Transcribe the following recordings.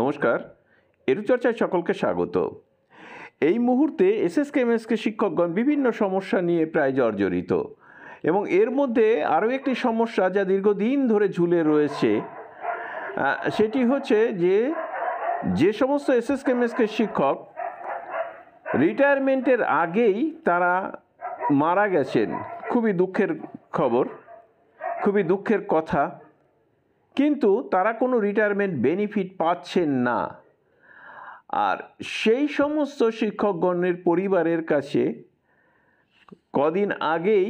নমস্কার, এরুচর্চায় সকলকে স্বাগত। এই মুহূর্তে এসএসকেএমএসকে শিক্ষকগণ বিভিন্ন সমস্যা নিয়ে প্রায় জর্জরিত, এবং এর মধ্যে আরও একটি সমস্যা যা দীর্ঘদিন ধরে ঝুলে রয়েছে সেটি হচ্ছে যে সমস্ত এসএসকেএমএসকে শিক্ষক রিটায়ারমেন্টের আগেই তারা মারা গেছেন। খুবই দুঃখের খবর, খুবই দুঃখের কথা, কিন্তু তারা কোনো রিটায়ারমেন্ট বেনিফিট পাচ্ছেন না। আর সেই সমস্ত শিক্ষকগণের পরিবারের কাছে কদিন আগেই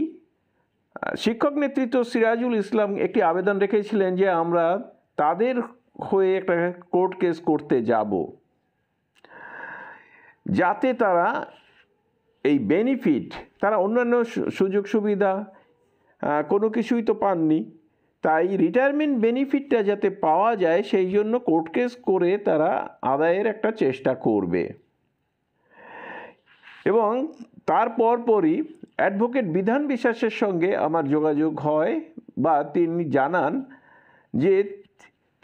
শিক্ষক নেতৃত্ব সিরাজুল ইসলাম একটি আবেদন রেখেছিলেন যে আমরা তাদের হয়ে একটা কোর্ট কেস করতে যাব, যাতে তারা এই বেনিফিট, তারা অন্যান্য সুযোগ সুবিধা কোনো কিছুই তো পাননি, তাই রিটায়ারমেন্ট বেনিফিটটা যাতে পাওয়া যায় সেই জন্য কোর্ট কেস করে তারা আদায়ের একটা চেষ্টা করবে। এবং তারপর পরই অ্যাডভোকেট বিধান বিশ্বাসের সঙ্গে আমার যোগাযোগ হয়, বা তিনি জানান যে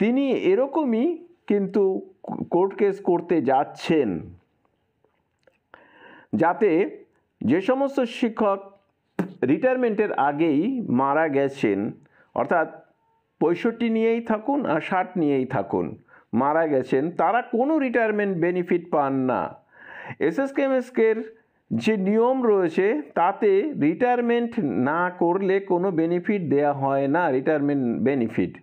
তিনি এরকমই কিন্তু কোর্ট কেস করতে যাচ্ছেন, যাতে যে সমস্ত শিক্ষক রিটায়ারমেন্টের আগেই মারা গেছেন, অর্থাৎ 65 নিয়েই থাকুন আর 60 নিয়েই থাকুন, মারা গেছেন, তারা কোনো রিটায়ারমেন্ট বেনিফিট পান না। এসএসকেএমএসকের যে নিয়ম রয়েছে তাতে রিটায়ারমেন্ট না করলে কোনো বেনিফিট দেয়া হয় না, রিটায়ারমেন্ট বেনিফিট।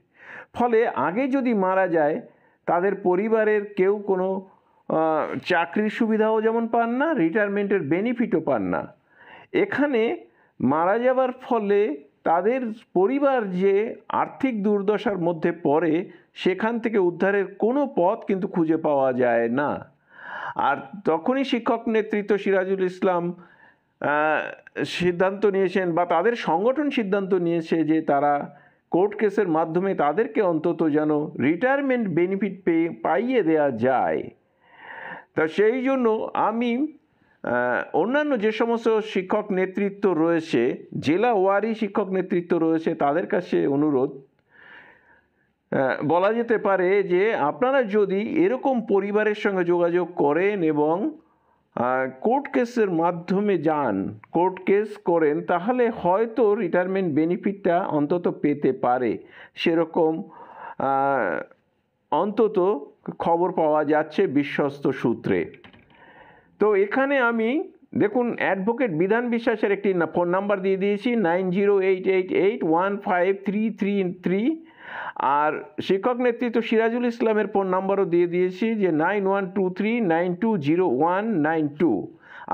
ফলে আগে যদি মারা যায় তাদের পরিবারের কেউ কোনো চাকরির সুবিধাও যেমন পান না, রিটায়ারমেন্টের বেনিফিটও পান না। এখানে মারা যাওয়ার ফলে তাদের পরিবার যে আর্থিক দুর্দশার মধ্যে পড়ে, সেখান থেকে উদ্ধারের কোনো পথ কিন্তু খুঁজে পাওয়া যায় না। আর তখনই শিক্ষক নেতৃত্ব সিরাজুল ইসলাম সিদ্ধান্ত নিয়েছেন, বা তাদের সংগঠন সিদ্ধান্ত নিয়েছে যে তারা কোর্ট কেসের মাধ্যমে তাদেরকে অন্তত যেন রিটায়ারমেন্ট বেনিফিট পাইয়ে দেওয়া যায়। তা সেই জন্য আমি অন্যান্য যে সমস্ত শিক্ষক নেতৃত্ব রয়েছে, জেলা ওয়ারি শিক্ষক নেতৃত্ব রয়েছে, তাদের কাছে অনুরোধ, বলা যেতে পারে যে আপনারা যদি এরকম পরিবারের সঙ্গে যোগাযোগ করেন এবং কোর্ট কেসের মাধ্যমে যান, কোর্ট কেস করেন, তাহলে হয়তো রিটায়ারমেন্ট বেনিফিটটা অন্তত পেতে পারে, সেরকম অন্তত খবর পাওয়া যাচ্ছে বিশ্বস্ত সূত্রে। তো এখানে আমি দেখুন অ্যাডভোকেট বিধান বিশ্বাসের একটি ফোন নাম্বার দিয়ে দিয়েছি 9088815333, আর শিক্ষক নেতৃত্ব সিরাজুল ইসলামের ফোন নাম্বারও দিয়ে দিয়েছি যে 9123920192।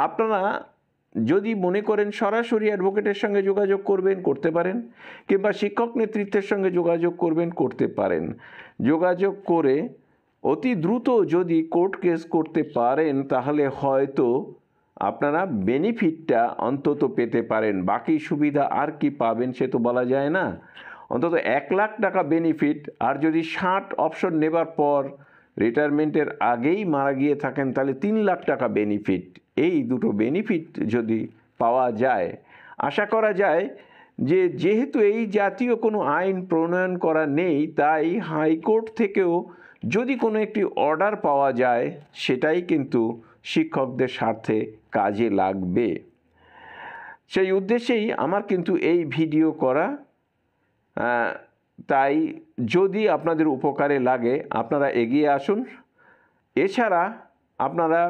আপনারা যদি মনে করেন সরাসরি অ্যাডভোকেটের সঙ্গে যোগাযোগ করবেন, করতে পারেন, কিংবা শিক্ষক নেতৃত্বের সঙ্গে যোগাযোগ করবেন, করতে পারেন। যোগাযোগ করে অতি দ্রুত যদি কোর্ট কেস করতে পারেন তাহলে হয়তো আপনারা বেনিফিটটা অন্তত পেতে পারেন। বাকি সুবিধা আর কি পাবেন সে তো বলা যায় না, অন্তত 1 লাখ টাকা বেনিফিট। আর যদি 60 অপশন নেবার পর রিটায়ারমেন্টের আগেই মারা গিয়ে থাকেন তাহলে 3 লাখ টাকা বেনিফিট। এই দুটো বেনিফিট যদি পাওয়া যায়, আশা করা যায় যে যেহেতু এই জাতীয় কোনো আইন প্রণয়ন করা নেই, তাই হাইকোর্ট থেকেও যদি কোনো একটি অর্ডার পাওয়া যায় সেটাই কিন্তু শিক্ষকদের স্বার্থে কাজে লাগবে। সেই উদ্দেশ্যেই আমার কিন্তু এই ভিডিও করা। তাই যদি আপনাদের উপকারে লাগে আপনারা এগিয়ে আসুন। এছাড়া আপনারা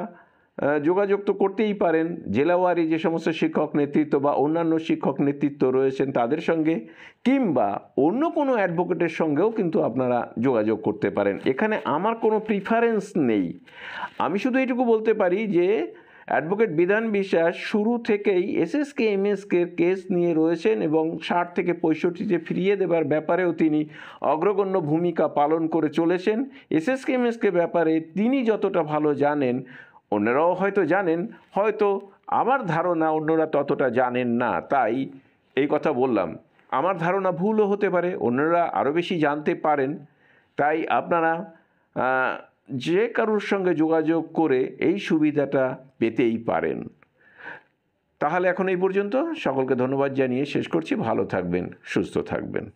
যোগাযোগ তো করতেই পারেন জেলাওয়ারি যে সমস্ত শিক্ষক নেতৃত্ব বা অন্যান্য শিক্ষক নেতৃত্ব রয়েছেন তাদের সঙ্গে, কিংবা অন্য কোনো অ্যাডভোকেটের সঙ্গেও কিন্তু আপনারা যোগাযোগ করতে পারেন। এখানে আমার কোনো প্রিফারেন্স নেই, আমি শুধু এইটুকু বলতে পারি যে অ্যাডভোকেট বিধান বিশ্বাস শুরু থেকেই এসএসকেএমএসকের কেস নিয়ে রয়েছেন এবং 60 থেকে 65-তে ফিরিয়ে দেবার ব্যাপারেও তিনি অগ্রগণ্য ভূমিকা পালন করে চলেছেন। এসএসকেএমএসকের ব্যাপারে তিনি যতটা ভালো জানেন, অন্যরাও হয়তো জানেন, হয়তো আমার ধারণা অন্যরা ততটা জানেন না, তাই এই কথা বললাম। আমার ধারণা ভুলও হতে পারে, অন্যরা আরও বেশি জানতে পারেন। তাই আপনারা যে কারোর সঙ্গে যোগাযোগ করে এই সুবিধাটা পেতেই পারেন। তাহলে এখন এই পর্যন্ত, সকলকে ধন্যবাদ জানিয়ে শেষ করছি। ভালো থাকবেন, সুস্থ থাকবেন।